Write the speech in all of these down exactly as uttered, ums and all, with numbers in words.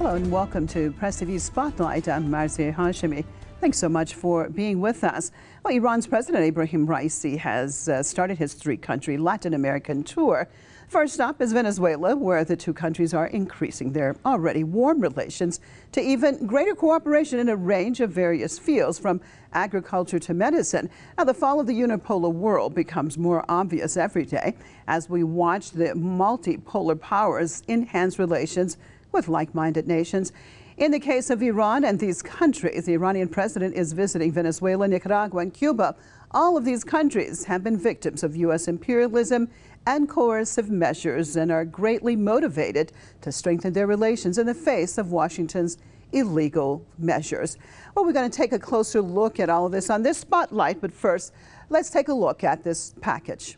Hello and welcome to Press T V Spotlight. I'm Marzieh Hashemi. Thanks so much for being with us. Well, Iran's President Ibrahim Raisi has uh, started his three-country Latin American tour. First up is Venezuela, where the two countries are increasing their already warm relations to even greater cooperation in a range of various fields, from agriculture to medicine. Now, the fall of the unipolar world becomes more obvious every day as we watch the multipolar powers enhance relations with like-minded nations. In the case of Iran and these countries, the Iranian president is visiting Venezuela, Nicaragua, and Cuba. All of these countries have been victims of U S imperialism and coercive measures and are greatly motivated to strengthen their relations in the face of Washington's illegal measures. Well, we're going to take a closer look at all of this on this spotlight, but first, let's take a look at this package.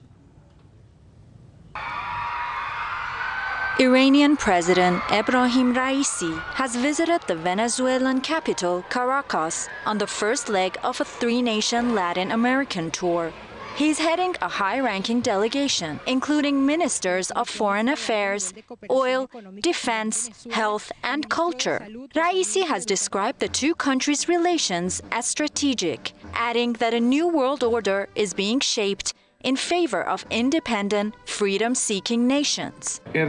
Iranian President Ebrahim Raisi has visited the Venezuelan capital, Caracas, on the first leg of a three-nation Latin American tour. He's heading a high-ranking delegation, including ministers of foreign affairs, oil, defense, health, and culture. Raisi has described the two countries' relations as strategic, adding that a new world order is being shaped in favor of independent, freedom-seeking nations. The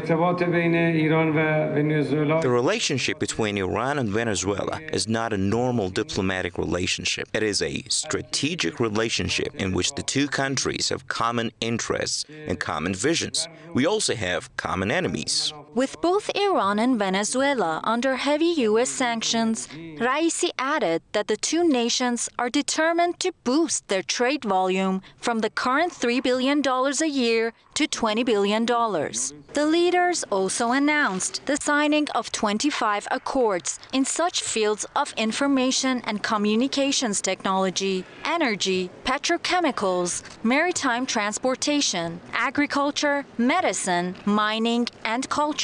relationship between Iran and Venezuela is not a normal diplomatic relationship. It is a strategic relationship in which the two countries have common interests and common visions. We also have common enemies. With both Iran and Venezuela under heavy U S sanctions, Raisi added that the two nations are determined to boost their trade volume from the current three billion dollars a year to twenty billion dollars. The leaders also announced the signing of twenty-five accords in such fields of information and communications technology, energy, petrochemicals, maritime transportation, agriculture, medicine, mining, and culture.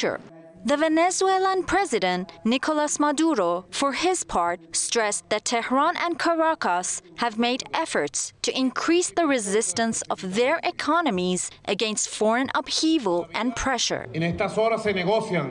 The Venezuelan president, Nicolas Maduro, for his part, stressed that Tehran and Caracas have made efforts to increase the resistance of their economies against foreign upheaval and pressure.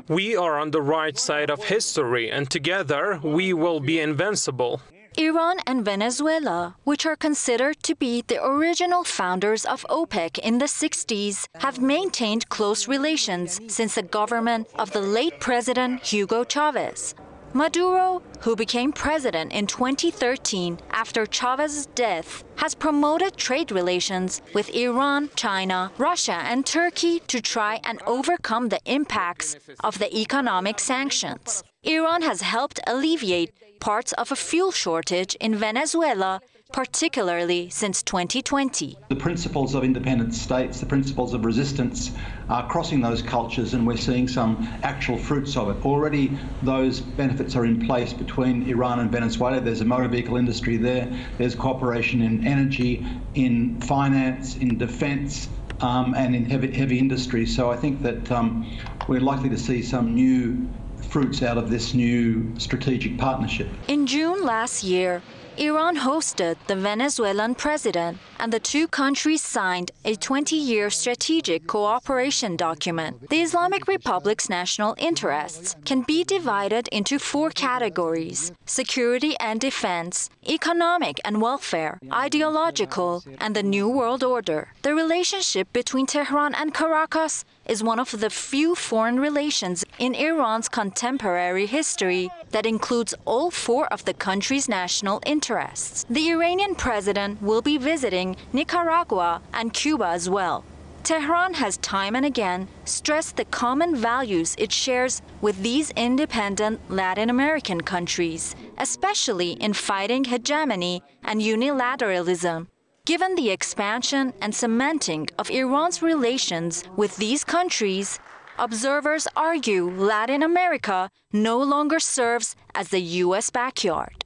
We are on the right side of history, and together we will be invincible. Iran and Venezuela, which are considered to be the original founders of OPEC in the sixties, have maintained close relations since the government of the late President Hugo Chavez. Maduro, who became president in twenty thirteen after Chavez's death, has promoted trade relations with Iran, China, Russia, and Turkey to try and overcome the impacts of the economic sanctions. Iran has helped alleviate parts of a fuel shortage in Venezuela, particularly since twenty twenty. The principles of independent states, the principles of resistance, are crossing those cultures, and we're seeing some actual fruits of it. Already those benefits are in place between Iran and Venezuela. There's a motor vehicle industry there. There's cooperation in energy, in finance, in defense, um, and in heavy, heavy industry. So I think that um, we're likely to see some new fruits out of this new strategic partnership. In June last year, Iran hosted the Venezuelan president, and the two countries signed a twenty-year strategic cooperation document. The Islamic Republic's national interests can be divided into four categories: security and defense, economic and welfare, ideological, and the New World Order. The relationship between Tehran and Caracas is one of the few foreign relations in Iran's contemporary history that includes all four of the country's national interests. The Iranian president will be visiting Nicaragua and Cuba as well. Tehran has time and again stressed the common values it shares with these independent Latin American countries, especially in fighting hegemony and unilateralism. Given the expansion and cementing of Iran's relations with these countries, observers argue Latin America no longer serves as the U S backyard.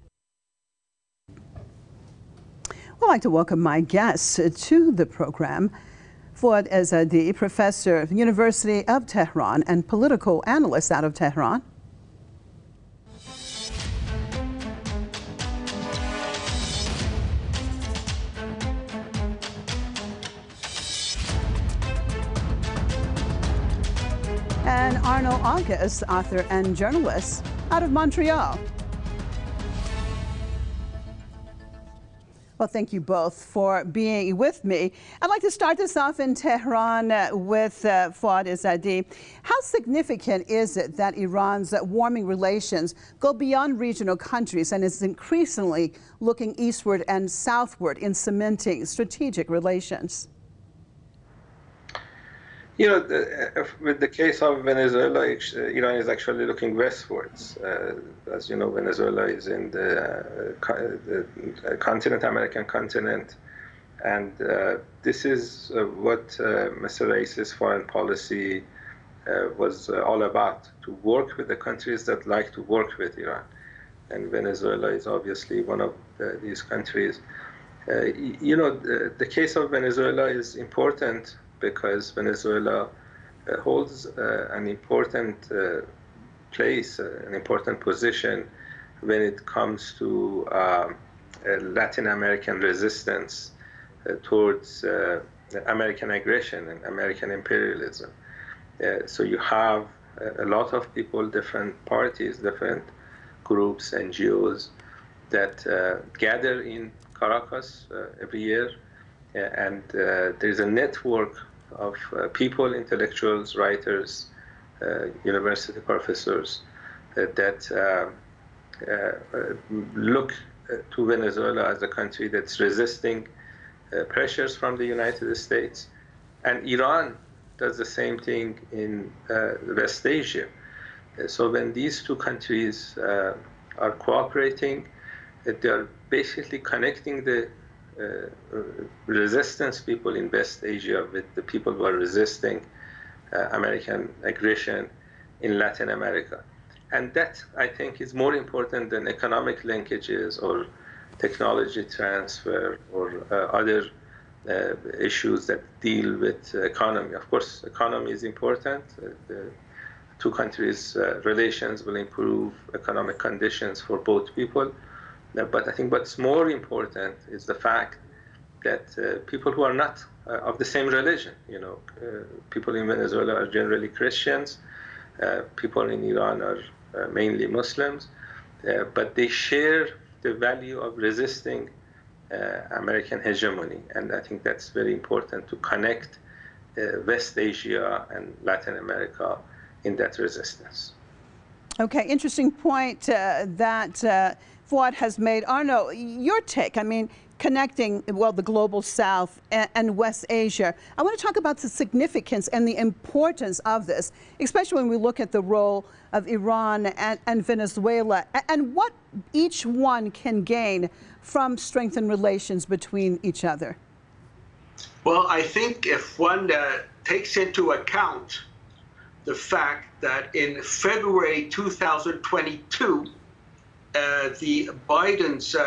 I'd like to welcome my guests to the program. Foad Izadi, professor of the University of Tehran and political analyst out of Tehran. And Arnold August, author and journalist. out of Montreal. Well, thank you both for being with me. I'd like to start this off in Tehran with uh, Foad Izadi. How significant is it that Iran's warming relations go beyond regional countries and is increasingly looking eastward and southward in cementing strategic relations? You know, the, with the case of Venezuela, Iran is actually looking westwards. Uh, as you know, Venezuela is in the, uh, the continent, American continent, and uh, this is uh, what uh, Mister Raisi's foreign policy uh, was uh, all about: to work with the countries that like to work with Iran, and Venezuela is obviously one of uh, these countries. Uh, you know, the, the case of Venezuela is important, because Venezuela uh, holds uh, an important uh, place, uh, an important position when it comes to uh, Latin American resistance uh, towards uh, American aggression and American imperialism. Uh, so you have a lot of people, different parties, different groups, N G Os, that uh, gather in Caracas uh, every year, and uh, there's a network of uh, people, intellectuals, writers, uh, university professors uh, that uh, uh, look to Venezuela as a country that's resisting uh, pressures from the United States. And Iran does the same thing in uh, West Asia. So when these two countries uh, are cooperating, they are basically connecting the Uh, resistance people in West Asia with the people who are resisting uh, American aggression in Latin America. And that, I think, is more important than economic linkages or technology transfer or uh, other uh, issues that deal with the economy. Of course, economy is important. Uh, the two countries' uh, relations will improve economic conditions for both people. But I think what's more important is the fact that uh, people who are not uh, of the same religion, you know, uh, people in Venezuela are generally Christians, uh, people in Iran are uh, mainly Muslims, uh, but they share the value of resisting uh, American hegemony. And I think that's very important to connect uh, West Asia and Latin America in that resistance. Okay, interesting point uh, that uh, Foad has made. Arno, your take, I mean, connecting, well, the global South and, and West Asia. I want to talk about the significance and the importance of this, especially when we look at the role of Iran and, and Venezuela, and what each one can gain from strengthened relations between each other. Well, I think if one uh, takes into account the fact that in February two thousand twenty-two, uh, the Biden's uh,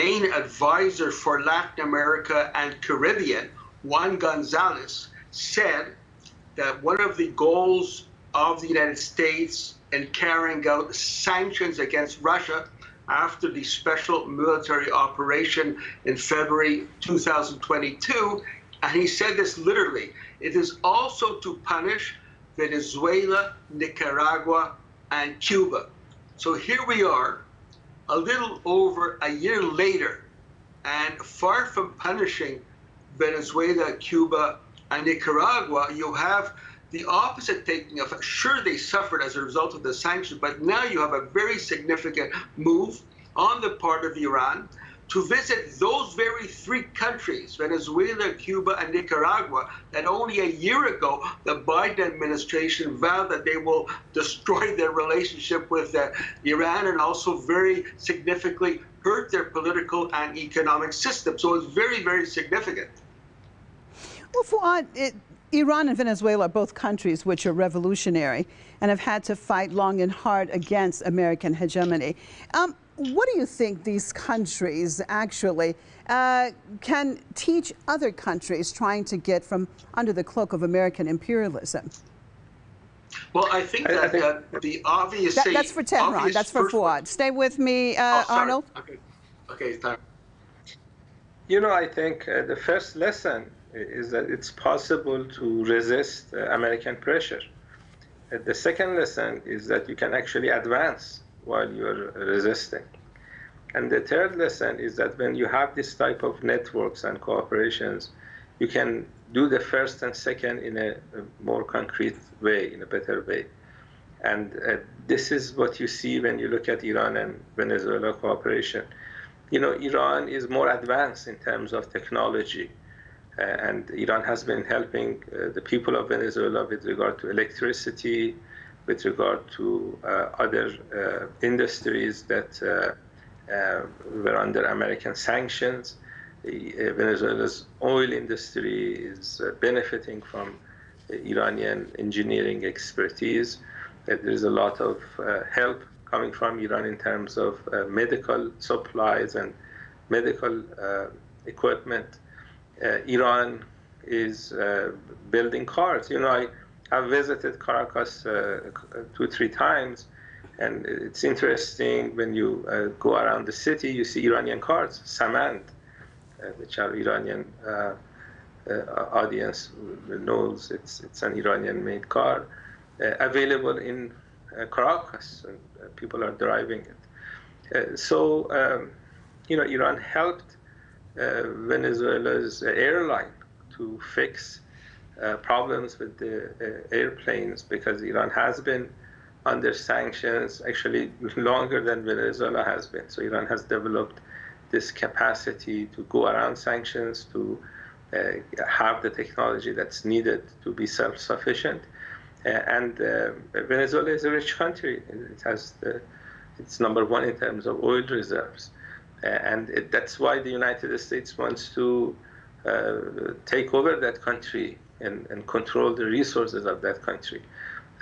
main advisor for Latin America and Caribbean, Juan Gonzalez, said that one of the goals of the United States in carrying out sanctions against Russia after the special military operation in February two thousand twenty-two, and he said this literally, it is also to punish Venezuela, Nicaragua, and Cuba. So here we are, a little over a year later, and far from punishing Venezuela, Cuba, and Nicaragua, you have the opposite taking effect. Sure, they suffered as a result of the sanctions, but now you have a very significant move on the part of Iran to visit those very three countries, Venezuela, Cuba, and Nicaragua, that only a year ago, the Biden administration vowed that they will destroy their relationship with uh, Iran and also very significantly hurt their political and economic system. So it's very, very significant. Well, Fuad, it, Iran and Venezuela are both countries which are revolutionary and have had to fight long and hard against American hegemony. Um, What do you think these countries actually uh, can teach other countries trying to get from under the cloak of American imperialism? Well, I think that I think, uh, the obvious... That, that's for Tehran. That's for Fuad. Stay with me, uh, oh, Arnold. Okay. Okay, sorry. You know, I think uh, the first lesson is that it's possible to resist uh, American pressure. The second lesson is that you can actually advance while you're resisting. And the third lesson is that when you have this type of networks and cooperations, you can do the first and second in a more concrete way, in a better way. And uh, this is what you see when you look at Iran and Venezuela cooperation. You know, Iran is more advanced in terms of technology. Uh, and Iran has been helping uh, the people of Venezuela with regard to electricity, with regard to uh, other uh, industries that uh, Uh, were under American sanctions. Uh, Venezuela's oil industry is uh, benefiting from uh, Iranian engineering expertise. Uh, there's a lot of uh, help coming from Iran in terms of uh, medical supplies and medical uh, equipment. Uh, Iran is uh, building cars. You know, I have visited Caracas uh, two, three times. And it's interesting, when you uh, go around the city, you see Iranian cars, Samand, uh, which our Iranian uh, uh, audience knows. It's, it's an Iranian-made car, uh, available in uh, Caracas, and uh, people are driving it. Uh, so, um, you know, Iran helped uh, Venezuela's airline to fix uh, problems with the uh, airplanes, because Iran has been under sanctions actually longer than Venezuela has been. So Iran has developed this capacity to go around sanctions, to uh, have the technology that's needed to be self-sufficient. Uh, and uh, Venezuela is a rich country. It has the, it's number one in terms of oil reserves. Uh, and it, that's why the United States wants to uh, take over that country and, and control the resources of that country.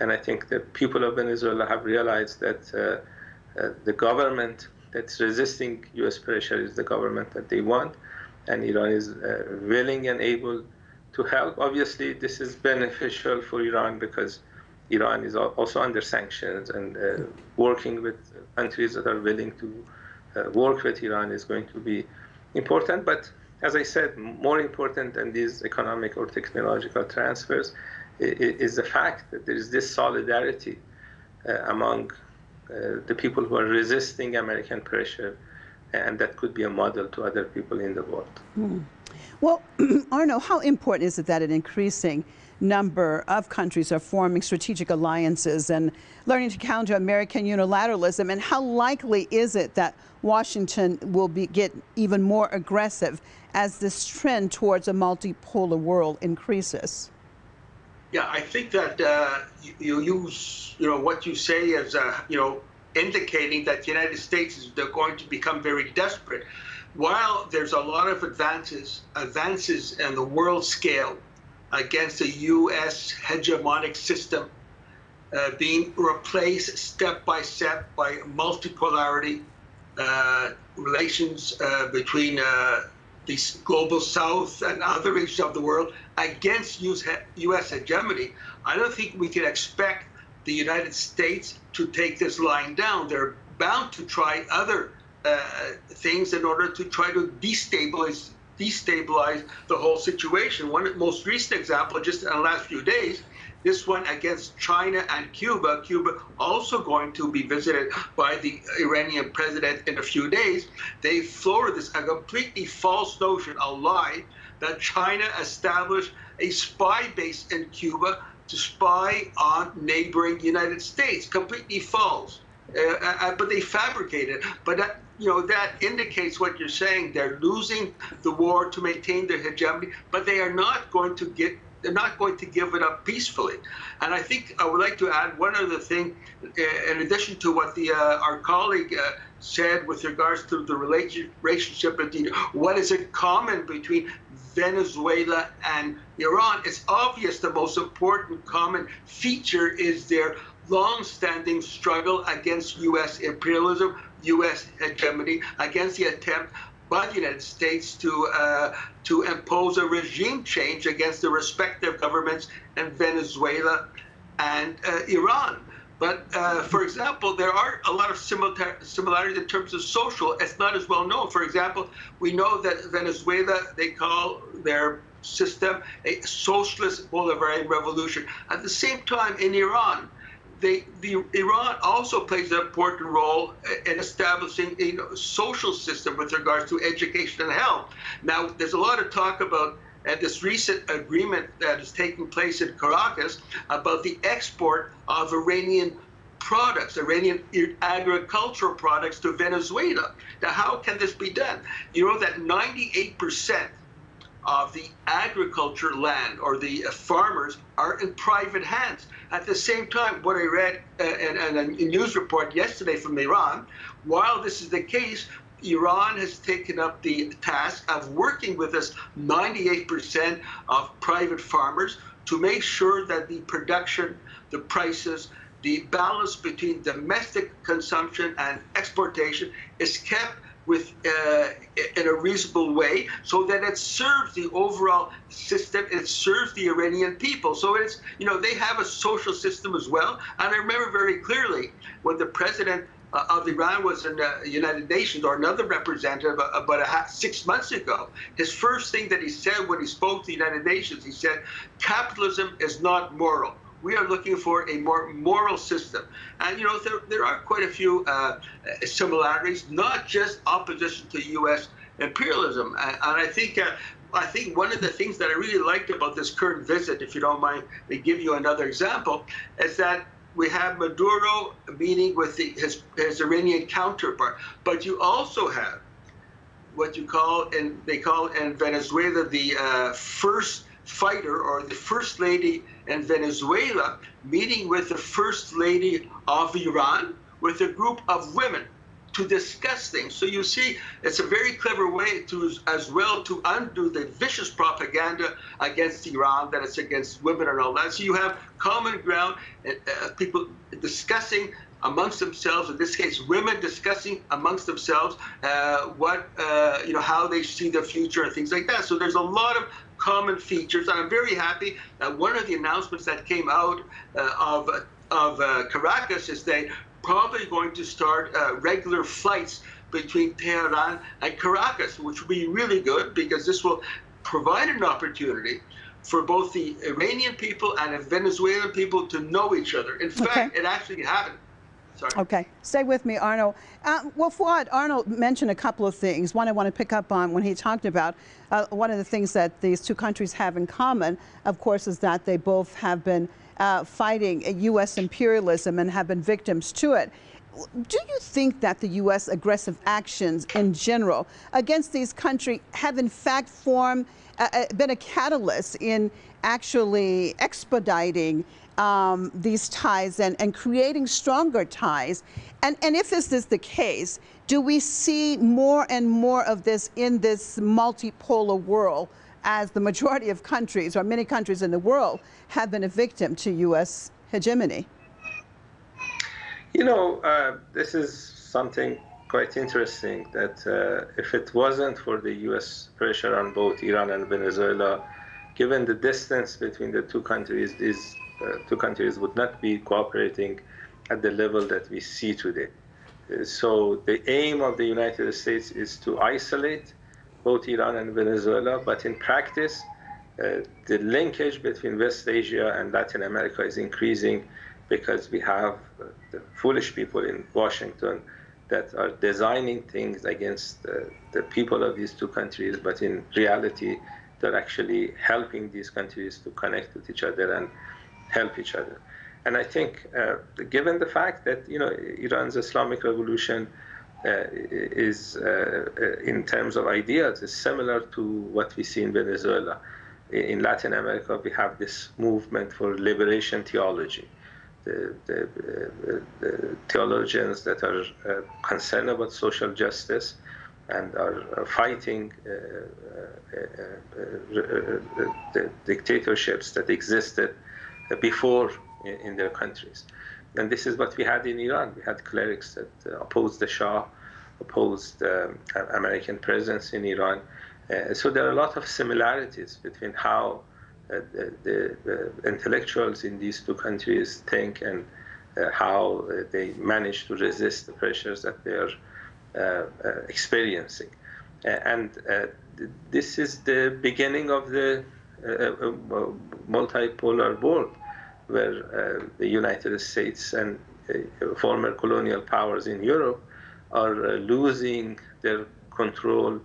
And I think the people of Venezuela have realized that uh, uh, the government that's resisting U S pressure is the government that they want, and Iran is uh, willing and able to help. Obviously, this is beneficial for Iran because Iran is also under sanctions, and uh, working with countries that are willing to uh, work with Iran is going to be important. But as I said, more important than these economic or technological transfers is the fact that there is this solidarity uh, among uh, the people who are resisting American pressure, and that could be a model to other people in the world. Mm. Well, Arnold, how important is it that an increasing number of countries are forming strategic alliances and learning to counter American unilateralism, and how likely is it that Washington will be, get even more aggressive as this trend towards a multipolar world increases? Yeah, I think that uh, you, you use, you know, what you say as, uh, you know, indicating that the United States is they're going to become very desperate. While there's a lot of advances, advances in the world scale against the U S hegemonic system uh, being replaced step by step by multipolarity uh, relations uh, between uh, the global South and other regions of the world against U S hegemony, I don't think we can expect the United States to take this line down. They're bound to try other uh, things in order to try to destabilize destabilize the whole situation. One most recent example, just in the last few days, this one against China and Cuba. Cuba also going to be visited by the Iranian president in a few days. They floated this a completely false notion, a lie, that China established a spy base in Cuba to spy on neighboring United States. Completely false. Uh, uh, but they fabricated. But that, you know, that indicates what you're saying. They're losing the war to maintain their hegemony, but they are not going to get. They're not going to give it up peacefully. And I think I would like to add one other thing, in addition to what the, uh, our colleague uh, said with regards to the relationship between what is in common between Venezuela and Iran. It's obvious the most important common feature is their long-standing struggle against U S imperialism, U S hegemony, against the attempt by the United States to uh, to impose a regime change against the respective governments in Venezuela and uh, Iran. But uh, for example, there are a lot of similar similarities in terms of social. It's not as well known. For example, we know that Venezuela, they call their system a socialist Bolivarian revolution. At the same time, in Iran, they, the, Iran also plays an important role in establishing a, you know, social system with regards to education and health. Now, there's a lot of talk about, and this recent agreement that is taking place in Caracas about the export of Iranian products, Iranian agricultural products to Venezuela. Now, how can this be done? You know that ninety-eight percent of the agriculture land or the farmers are in private hands. At the same time, what I read uh, in, in a news report yesterday from Iran, while this is the case, Iran has taken up the task of working with us ninety-eight percent of private farmers to make sure that the production, the prices, the balance between domestic consumption and exportation is kept with, uh, in a reasonable way, so that it serves the overall system, it serves the Iranian people. So it's, you know, they have a social system as well. And I remember very clearly when the president Uh, of Iran was in the United Nations, or another representative, uh, about a half, six months ago, his first thing that he said when he spoke to the United Nations, he said, capitalism is not moral. We are looking for a more moral system. And, you know, there, there are quite a few uh, similarities, not just opposition to U S imperialism. And, and I think uh, I think one of the things that I really liked about this current visit, if you don't mind me give you another example, is that we have Maduro meeting with the, his, his Iranian counterpart, but you also have what you call, and they call in Venezuela, the uh, first fighter or the first lady in Venezuela meeting with the first lady of Iran with a group of women to discuss things. So you see, it's a very clever way to, as well, to undo the vicious propaganda against Iran, that it's against women and all that. So you have common ground, uh, people discussing amongst themselves, in this case, women discussing amongst themselves uh, what, uh, you know, how they see the future and things like that. So there's a lot of common features. And I'm very happy that one of the announcements that came out uh, of, of uh, Caracas is they probably going to start uh, regular flights between Tehran and Caracas, which will be really good, because this will provide an opportunity for both the Iranian people and the Venezuelan people to know each other. In fact, okay. It actually happened. Sorry. Okay. Stay with me, Arnold. Uh, well, Fuad, Arnold mentioned a couple of things. One I want to pick up on when he talked about uh, one of the things that these two countries have in common, of course, is that they both have been Uh, fighting U S imperialism and have been victims to it. Do you think that the U S aggressive actions in general against these countries have in fact formed, uh, been a catalyst in actually expediting um, these ties and, and creating stronger ties? And, and if this is the case, do we see more and more of this in this multipolar world, as the majority of countries, or many countries in the world, have been a victim to U S hegemony? You know, uh, this is something quite interesting, that uh, if it wasn't for the U S pressure on both Iran and Venezuela, given the distance between the two countries, these uh, two countries would not be cooperating at the level that we see today. Uh, so the aim of the United States is to isolate both Iran and Venezuela, but in practice, uh, the linkage between West Asia and Latin America is increasing, because we have uh, the foolish people in Washington that are designing things against uh, the people of these two countries, but in reality, they're actually helping these countries to connect with each other and help each other. And I think, uh, given the fact that, you know, Iran's Islamic revolution Uh, is, uh, in terms of ideas, is similar to what we see in Venezuela. In Latin America, we have this movement for liberation theology. The, the, uh, the theologians that are uh, concerned about social justice and are fighting uh, uh, uh, uh, the dictatorships that existed before in, in their countries. And this is what we had in Iran. We had clerics that uh, opposed the Shah, opposed um, American presence in Iran. Uh, so there are a lot of similarities between how uh, the, the, the intellectuals in these two countries think, and uh, how uh, they manage to resist the pressures that they are uh, uh, experiencing. Uh, and uh, th this is the beginning of the uh, uh, multipolar world, where uh, the United States and uh, former colonial powers in Europe are uh, losing their control,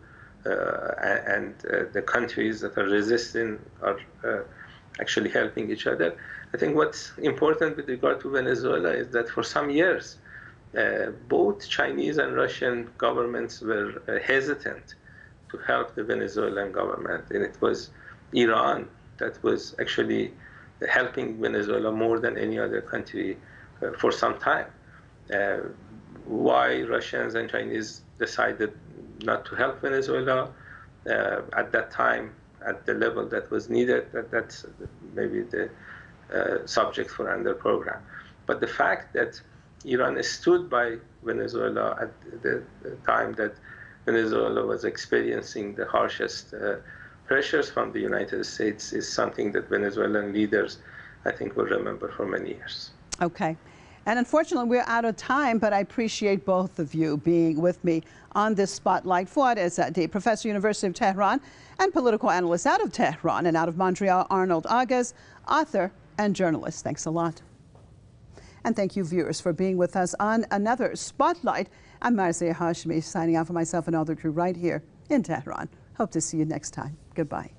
uh, and uh, the countries that are resisting are uh, actually helping each other. I think what's important with regard to Venezuela is that for some years, uh, both Chinese and Russian governments were uh, hesitant to help the Venezuelan government. And it was Iran that was actually helping Venezuela more than any other country uh, for some time. Uh, why Russians and Chinese decided not to help Venezuela uh, at that time, at the level that was needed, that, that's maybe the uh, subject for another program. But the fact that Iran stood by Venezuela at the time that Venezuela was experiencing the harshest uh, pressures from the United States is something that Venezuelan leaders, I think, will remember for many years. Okay. And unfortunately, we're out of time, but I appreciate both of you being with me on this Spotlight. Foad Izadi, Professor, University of Tehran, and political analyst out of Tehran and out of Montreal, Arnold August, author and journalist. Thanks a lot. And thank you, viewers, for being with us on another Spotlight. I'm Marzieh Hashemi, signing off for myself and all the crew right here in Tehran. Hope to see you next time. Goodbye.